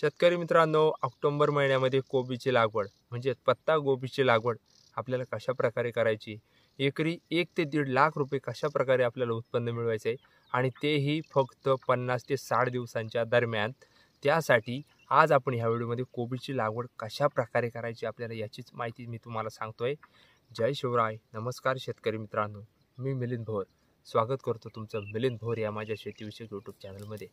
शेतकरी मित्रांनो, ऑक्टोबर महिन्यामध्ये कोबीची लागवड म्हणजे पत्ता कोबीची लागवड आपल्याला कशा प्रकारे करायची, एकरी 1 ते 1.5 लाख रुपये कशा प्रकारे आपल्याला उत्पन्न मिळवायचे आहे आणि तेही फक्त 50 ते 60 दिवसांच्या दरम्यान। त्यासाठी आज आपण ह्या व्हिडिओमध्ये कोबीची लागवड कशा प्रकारे करायची आपल्याला याचीच माहिती मी तुम्हाला सांगतोय। जय शिवराय, नमस्कार शेतकरी मित्रांनो, मी मिलिंद भोर स्वागत करतो तुमचं मिलिंद भोर या माझ्या शेतीविषयक YouTube चॅनलमध्ये।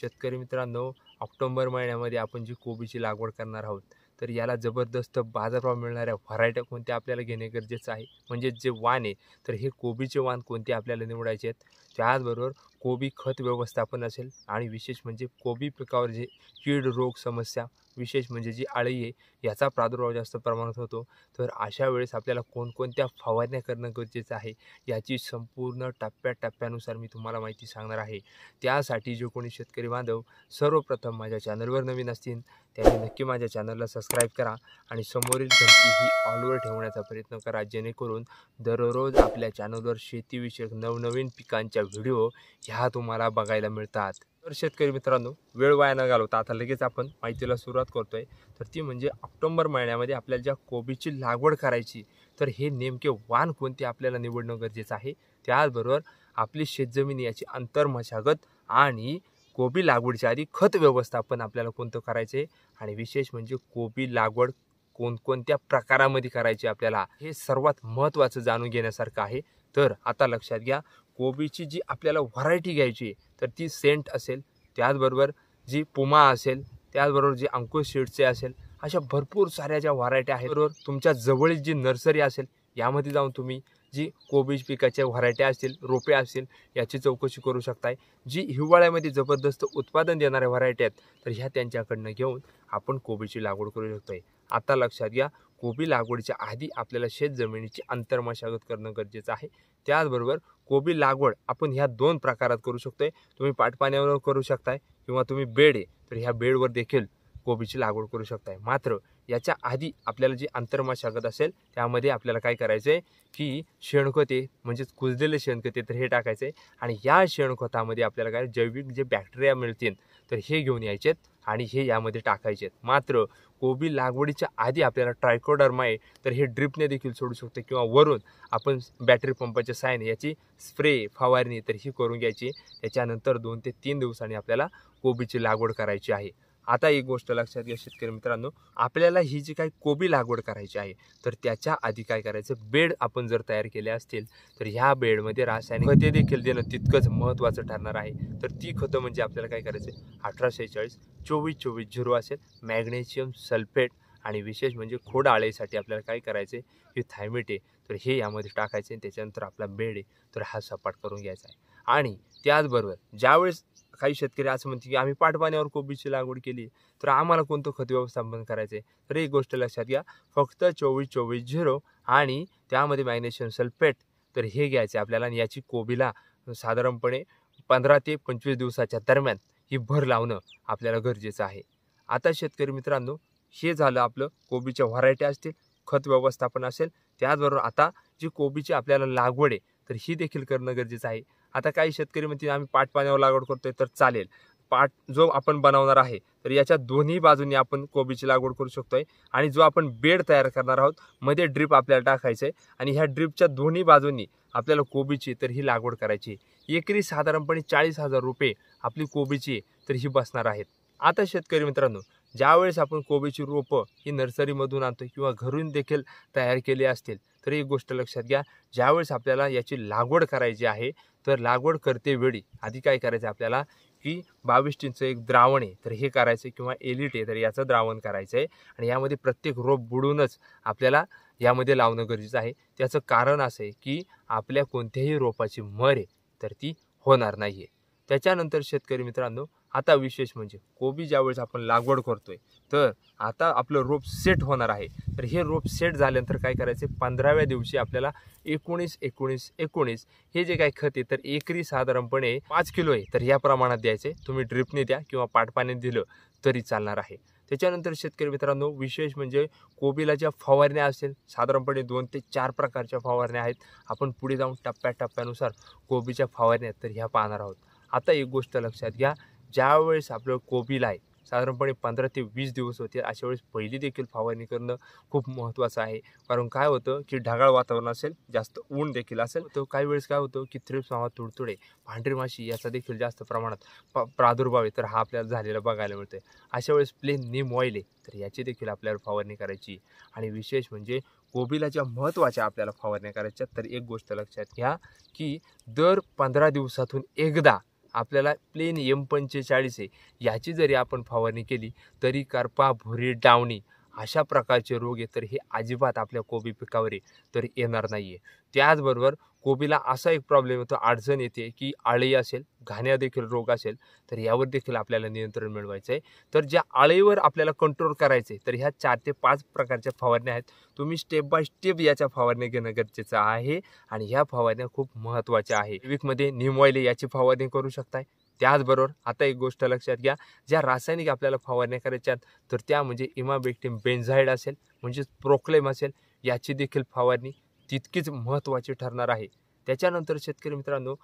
शेतकरी मित्रांनो, ऑक्टोबर महिन्यामध्ये आपण जी कोबीची लागवड करणार आहोत तर याला जबरदस्त बाजारभाव मिळणाऱ्या व्हरायटी कोणत्या आपल्याला घेणे गरजेचं आहे, म्हणजे जे वाण आहे तर हे कोबीचे वाण कोणते आपल्याला निवडायचे आहेत। त्याचबरोबर कोबी खत व्यवस्थापन असेल आणि विशेष म्हणजे कोबी पिकावर जे कीड रोग समस्या विशेष म्हणजे जी अळी आहे याचा प्रादुर्भाव जास्त प्रमाणात होतो, तर अशा वेळेस आपल्याला कोणकोणत्या फवारण्या करणं गरजेचं आहे याची संपूर्ण टप्प्याटप्प्यानुसार मी तुम्हाला माहिती सांगणार आहे। त्यासाठी जे कोणी शेतकरी बांधव सर्वप्रथम माझ्या चॅनलवर नवीन असतील त्यांनी नक्की माझ्या चॅनलला सबस्क्राइब करा आणि समोरील घंटी ही ऑलवर ठेवण्याचा प्रयत्न करा, जेणेकरून दररोज आपल्या चॅनलवर शेतीविषयक नवनवीन पिकांच्या व्हिडिओ ह्या तुम्हाला बघायला मिळतात। तर शेतकरी मित्रांनो, वेळ वाया न घालवता आता लगेच आपण माहितीला सुरुवात करतोय। तर ती म्हणजे ऑक्टोबर महिन्यामध्ये आपल्याला ज्या कोबीची लागवड करायची तर हे नेमके वाण कोणते आपल्याला निवडणं गरजेचं आहे। त्याचबरोबर आपली शेतजमीन याची आंतरमशागत आणि कोबी लागवडीच्या आधी खत व्यवस्थापन आपल्याला कोणतं करायचे आणि विशेष म्हणजे कोबी लागवड कोणकोणत्या प्रकारामध्ये करायची आपल्याला हे सर्वात महत्त्वाचं जाणून घेण्यासारखं आहे। तर आता लक्षात घ्या, कोबीची जी आपल्याला व्हरायटी घ्यायची तर ती सेंट असेल, त्याचबरोबर जी पुमा असेल, त्याचबरोबर जी अंकुर सीड्सचे असेल, अशा भरपूर साऱ्या ज्या व्हरायटी आहेत। बरोबर तुमच्या जवळील जी नर्सरी असेल यामध्ये जाऊन तुम्ही जी कोबी पिकाच्या व्हरायटी असतील रोपे असतील याची चौकशी करू शकताय। जी हिवाळ्यामध्ये जबरदस्त उत्पादन देणाऱ्या व्हरायटी आहेत तर ह्या त्यांच्याकडनं घेऊन आपण कोबीची लागवड करू शकतोय। आता लक्षात घ्या, कोबी लागवडीच्या आधी आपल्याला शेत जमिनीची आंतरमशागत करणं गरजेचं आहे। त्याचबरोबर कोबी लागवड आपण ह्या 2 प्रकारात करू शकतोय, तुम्ही पाटपाण्यावर करू शकताय किंवा तुम्ही बेड आहे तर ह्या बेडवर देखील कोबीची लागवड करू शकताय। मात्र याच्या आधी आपल्याला जी आंतरमशागत असेल त्यामध्ये आपल्याला काय करायचं आहे की शेणखते म्हणजे कुजलेले शेणखते तर हे टाकायचं आहे आणि या शेणखतामध्ये आपल्याला काय जैविक जे बॅक्टेरिया मिळतील तर हे घेऊन यायचेत आणि हे यामध्ये टाकायचे आहेत। मात्र कोबी लागवडीच्या आधी आपल्याला ट्रायकोडर्मा आहे तर हे ड्रिपने देखील सोडू शकतो किंवा वरून आपण बॅटरी पंपाच्या साहाय्याने याची स्प्रे फवारणी तर ही करून घ्यायची। त्याच्यानंतर 2 ते 3 दिवसांनी आपल्याला कोबीची लागवड करायची आहे। आता एक गोष्ट लक्षात घ्या शेतकरी मित्रांनो, आपल्याला ही जी काही कोबी लागवड करायची आहे तर त्याच्या आधी काय करायचं, बेड आपण जर तयार केले असतील तर ह्या बेडमध्ये रासायनिक खते देखील देणं तितकंच महत्त्वाचं ठरणार आहे। तर ती खतं म्हणजे आपल्याला काय करायचं 1846-24-24-0 असेल मॅग्नेशियम सल्फेट आणि विशेष म्हणजे खोडाळेसाठी आपल्याला काय करायचे हे थायमेट आहे तर हे यामध्ये टाकायचे आणि त्याच्यानंतर आपला बेड आहे तर हा सपाट करून घ्यायचा आहे। आणि त्याचबरोबर ज्यावेळेस काही शेतकरी असं म्हणते की आम्ही पाटपाण्यावर कोबीची लागवड केली तर आम्हाला कोणतं खत व्यवस्थापन करायचं आहे, तर एक गोष्ट लक्षात घ्या, फक्त 24-24-0 आणि त्यामध्ये मॅग्नेशियम सल्फेट तर हे घ्यायचे आपल्याला आणि याची कोबीला साधारणपणे 15 ते 25 दिवसाच्या दरम्यान ही भर लावणं आपल्याला गरजेचं आहे। आता शेतकरी मित्रांनो, हे झालं आपलं कोबीच्या व्हरायटी असतील, खत व्यवस्थापन असेल, त्याचबरोबर आता जी कोबीची आपल्याला लागवड आहे तर ही देखील करणं गरजेचं आहे। आता काही शेतकरी म्हणतील आम्ही पाटपाण्यावर लागवड करतोय तर चालेल, पाट जो आपण बनवणार आहे तर याच्या दोन्ही बाजूंनी आपण कोबीची लागवड करू शकतोय आणि जो आपण बेड तयार करणार आहोत मध्ये ड्रीप आपल्याला टाकायचं आहे आणि ह्या ड्रीपच्या दोन्ही बाजूंनी आपल्याला कोबीची तर ही लागवड करायची। एकरी साधारणपणे 40,000 रुपये आपली कोबीची तर ही बसणार आहेत। आता शेतकरी मित्रांनो, ज्यावेळेस आपण कोबीची रोपं ही नर्सरीमधून आणतो किंवा घरून देखील तयार केली असतील तर एक गोष्ट लक्षात घ्या, ज्यावेळेस आपल्याला याची लागवड करायची आहे तर लागवड करते वेळी आधी काय करायचं आपल्याला की 22 टींचं एक द्रावण आहे तर हे करायचं किंवा एलिट आहे तर याचं द्रावण करायचं आहे आणि यामध्ये प्रत्येक रोप बुडूनच आपल्याला यामध्ये लावणं गरजेचं आहे। त्याचं कारण असं आहे की आपल्या कोणत्याही रोपाची मर आहे तर ती होणार नाही आहे। त्याच्यानंतर शेतकरी मित्रांनो, आता विशेष म्हणजे कोबी ज्यावेळेस आपण लागवड करतोय तर आता आपलं रोप सेट होणार आहे तर हे रोप सेट झाल्यानंतर काय करायचे 15व्या दिवशी आपल्याला 19-19-19 हे जे काही खत आहे तर एकरी साधारणपणे 5 किलो आहे तर या प्रमाणात द्यायचे। तुम्ही ड्रिपने द्या किंवा पाटपाण्यात दिलं तरी चालणार आहे। त्याच्यानंतर शेतकरी मित्रांनो, विशेष म्हणजे कोबीला ज्या फवारण्या असतील साधारणपणे 2 ते 4 प्रकारच्या फवारण्या आहेत, आपण पुढे जाऊन टप्प्याटप्प्यानुसार कोबीच्या फवारण्या तर ह्या पाहणार आहोत। आता एक गोष्ट लक्षात घ्या, ज्यावेळेस आपलं कोबीला साधारणपणे 15 ते 20 दिवस होते, अशा वेळेस पहिली देखील फवारणी करणं खूप महत्त्वाचं आहे। कारण काय होतं की ढगाळ वातावरण असेल, जास्त ऊन देखील असेल, तर काही वेळेस काय होतं की थ्रिप्स नावा तुडतुडे पांढरी माशी याचा देखील जास्त प्रमाणात प्रादुर्भाव आहे, तर हा आपल्याला झालेला बघायला मिळतो। अशा वेळेस प्लेन नीम ऑइल आहे तर याची देखील आपल्याला फवारणी करायची। आणि विशेष म्हणजे कोबीला ज्या महत्त्वाच्या आपल्याला फवारण्या करायच्या, तर एक गोष्ट लक्षात घ्या की दर 15 दिवसातून एकदा आपल्याला प्लेन M45 आहे याची जरी आपण फवारणी केली तरी करपा, भुरी, डावणी अशा प्रकारचे रोग आहे तर हे अजिबात आपल्या कोबी पिकावर तर येणार नाही आहे। त्याचबरोबर कोबीला असा एक प्रॉब्लेम होतो, अडचण येते की आळी असेल, घाण्या देखील रोग असेल तर यावर देखील आपल्याला नियंत्रण मिळवायचं आहे। तर ज्या आळीवर आपल्याला कंट्रोल करायचं आहे तर ह्या 4 ते 5 प्रकारच्या फवारण्या आहेत, तुम्ही स्टेप बाय स्टेप याच्या फवारण्या घेणं गरजेचं आहे आणि ह्या फवारण्या खूप महत्त्वाच्या आहे। वीकमध्ये नीम ऑइल याची फवारणी करू शकताय। त्याचबरोबर आता एक गोष्ट लक्षात घ्या, ज्या रासायनिक आपल्याला फवारण्या करायच्यात तर त्या म्हणजे इमाबेक्टिम बेन्झाईड असेल म्हणजेच प्रोक्लेम असेल याची देखील फवारणी तितकीच महत्त्वाची ठरणार आहे। त्याच्यानंतर शेतकरी मित्रांनो,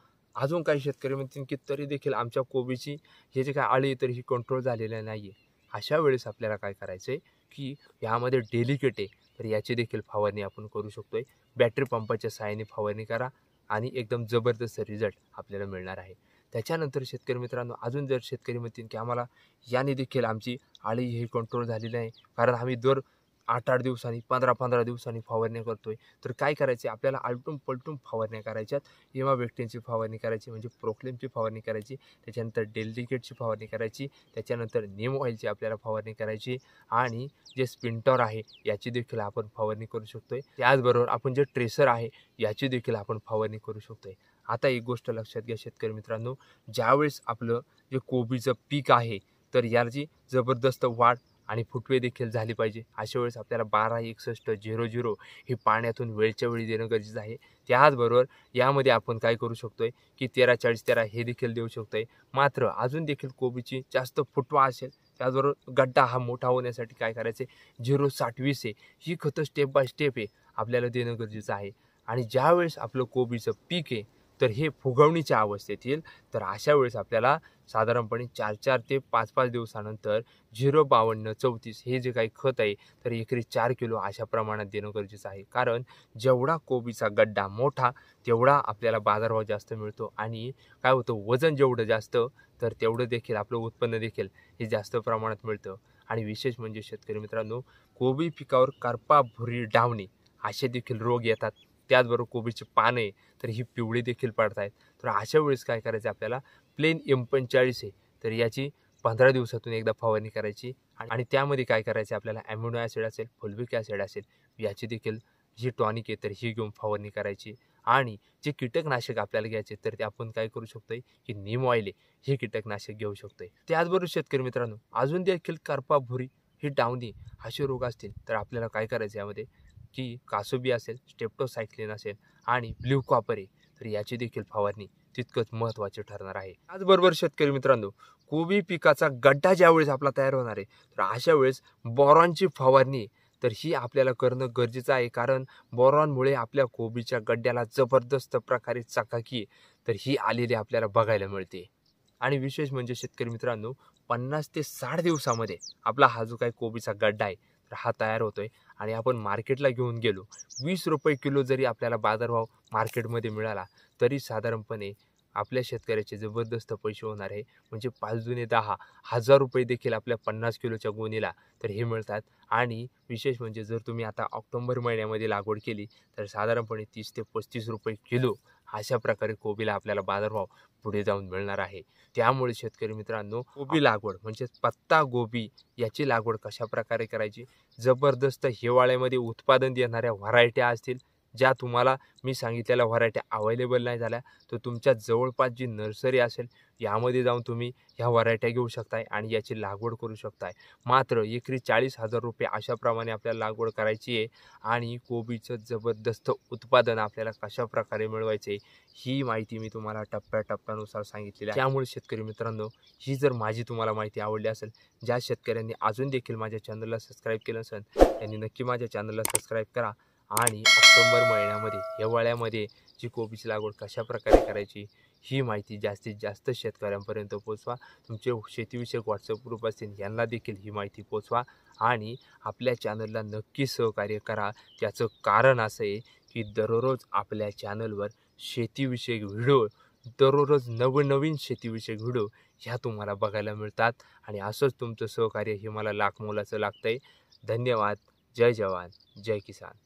अजून काही शेतकरी म्हणतील की तरी देखील आमच्या कोबीची हे जे काय आळी तर ही कंट्रोल झालेली नाही आहे, अशा वेळेस आपल्याला काय करायचं आहे की यामध्ये डेलिकेट आहे तर याची देखील फवारणी आपण करू शकतो आहे। बॅटरी पंपाच्या साहाय्याने फवारणी करा आणि एकदम जबरदस्त रिझल्ट आपल्याला मिळणार आहे। त्याच्यानंतर शेतकरी मित्रांनो, अजून जर शेतकरी म्हणतील की आम्हाला याने देखील आमची आळी हे कंट्रोल झालेली आहे कारण आम्ही दर 8-8 दिवसांनी 15-15 दिवसांनी फवारणी करतोय, तर काय करायचे आपल्याला आलटून पलटून फवारण्या करायच्यात। इमाबेक्टिनची फवारणी करायची म्हणजे प्रोक्लेमची फवारणी करायची, त्याच्यानंतर डेलिकेटची फवारणी करायची, त्याच्यानंतर नीम ऑइलची आपल्याला फवारणी करायची आणि जे स्पिंटॉर आहे याची देखील आपण फवारणी करू शकतोय। त्याचबरोबर आपण जे ट्रेसर आहे याची देखील आपण फवारणी करू शकतोय। आता एक गोष्ट लक्षात घ्या शेतकरी मित्रांनो, ज्यावेळेस आपलं जे कोबीचं पीक आहे तर याची जबरदस्त वाढ आणि फुटवे देखील झाली पाहिजे, अशा वेळेस आपल्याला 12-61-00 हे पाण्यातून वेळच्या वेळी देणं गरजेचं आहे। त्याचबरोबर यामध्ये आपण काय करू शकतो आहे की 13-40-13 हे देखील देऊ शकतो आहे। मात्र अजून देखील कोबीची जास्त फुटवा असेल, त्याचबरोबर गड्डा हा मोठा होण्यासाठी काय करायचं आहे 0-60-20 आहे ही खतं स्टेप बाय स्टेप आहे आपल्याला देणं गरजेचं आहे। आणि ज्यावेळेस आपलं कोबीचं पीक आहे तर हे फुगवणीच्या अवस्थेत येईल तर अशा वेळेस आपल्याला साधारणपणे 4-4 ते 5-5 दिवसानंतर 0-52-34 हे जे काही खत आहे तर एकरी 4 किलो अशा प्रमाणात देणं गरजेचं आहे। कारण जेवढा कोबीचा गड्डा मोठा तेवढा आपल्याला बाजारभाव जास्त मिळतो आणि काय होतं वजन जेवढं जास्त तर तेवढं देखील आपलं उत्पन्न देखील हे जास्त प्रमाणात मिळतं। आणि विशेष म्हणजे शेतकरी मित्रांनो, कोबी पिकावर करपा, भुरी, डावणी असे देखील रोग येतात, त्याचबरोबर कोबीची पाने तर ही पिवळी देखील पडत आहेत। तर अशा वेळेस काय करायचं आपल्याला प्लेन M45 आहे तर याची 15 दिवसातून एकदा फवारणी करायची आणि त्यामध्ये काय करायचं आपल्याला ॲमिनो ॲसिड असेल, फुलविक ॲसिड असेल याची देखील जी टॉनिक आहे तर ही घेऊन फवारणी करायची। आणि जे कीटकनाशक आपल्याला घ्यायचे तर ते आपण काय करू शकतो आहे की नीम ऑइल हे कीटकनाशक घेऊ शकतो आहे। त्याचबरोबर शेतकरी मित्रांनो, अजून देखील करपा, भुरी, ही डावणी असे रोग असतील तर आपल्याला काय करायचं यामध्ये की कासोबी असेल, स्टेप्टोसायक्लिन असेल आणि ब्ल्यू कॉपर आहे तर याची देखील फवारणी तितकंच महत्त्वाची ठरणार आहे। त्याचबरोबर शेतकरी मित्रांनो, कोबी पिकाचा गड्डा ज्यावेळेस आपला तयार होणार आहे तर अशा वेळेस बोरॉनची फवारणी तर ही आपल्याला करणं गरजेचं आहे। कारण बोरॉनमुळे आपल्या कोबीच्या गड्ड्याला जबरदस्त प्रकारे चकाकी तर ही आलेली आपल्याला बघायला मिळते। आणि विशेष म्हणजे शेतकरी मित्रांनो, 50 ते 60 दिवसामध्ये आपला हा जो काही कोबीचा गड्डा आहे तर हा तयार होतो आहे आणि आपण मार्केटला घेऊन गेलो 20 रुपये किलो जरी आपल्याला बाजारभाव मार्केटमध्ये मिळाला तरी साधारणपणे आपल्या शेतकऱ्याचे जबरदस्त पैसे होणार आहे। म्हणजे 5 दुणे 10 हजार रुपये देखील आपल्या 50 किलोच्या गोणीला तर हे मिळतात। आणि विशेष म्हणजे जर तुम्ही आता ऑक्टोंबर महिन्यामध्ये लागवड केली तर साधारणपणे 30 ते 35 रुपये किलो अशा प्रकारे कोबीला आपल्याला बाजारभाव पुढे जाऊन मिळणार आहे। त्यामुळे शेतकरी मित्रांनो, कोबी लागवड म्हणजे पत्ता गोबी याची लागवड कशा प्रकारे करायची, जबरदस्त हिवाळ्यामध्ये उत्पादन देणाऱ्या व्हरायट्या असतील, ज्या तुम्हाला मी सांगितलेल्या व्हरायट्या अवेलेबल नाही झाल्या तर तुमच्या जवळपास जी नर्सरी असेल यामध्ये जाऊन तुम्ही ह्या व्हरायट्या घेऊ शकताय आणि याची लागवड करू शकताय। मात्र एकरी 40,000 रुपये अशाप्रमाणे आपल्याला लागवड करायची आहे आणि कोबीचं जबरदस्त उत्पादन आपल्याला कशाप्रकारे मिळवायचं आहे ही माहिती मी तुम्हाला टप्प्याटप्प्यानुसार सांगितलेली आहे। त्यामुळे शेतकरी मित्रांनो, ही जर माझी तुम्हाला माहिती आवडली असेल, ज्या शेतकऱ्यांनी अजून देखील माझ्या चॅनलला सबस्क्राईब केलं नसेल त्यांनी नक्की माझ्या चॅनलला सबस्क्राईब करा आणि ऑक्टोबर महिन्यामध्ये हिवाळ्यामध्ये जी कोबीची लागवड कशा प्रकारे करायची ही माहिती जास्तीत जास्त शेतकऱ्यांपर्यंत पोहोचवा। तुमचे शेतीविषयक व्हॉट्सअप ग्रुप असतील यांना देखील ही माहिती पोहोचवा आणि आपल्या चॅनलला नक्की सहकार्य करा। त्याचं कारण असं आहे की दररोज आपल्या चॅनलवर शेतीविषयक व्हिडिओ, दररोज नवनवीन शेतीविषयक व्हिडिओ ह्या तुम्हाला बघायला मिळतात आणि असंच तुमचं सहकार्य हे मला लाख मोलाचं लागतं आहे। धन्यवाद। जय जवान, जय किसान।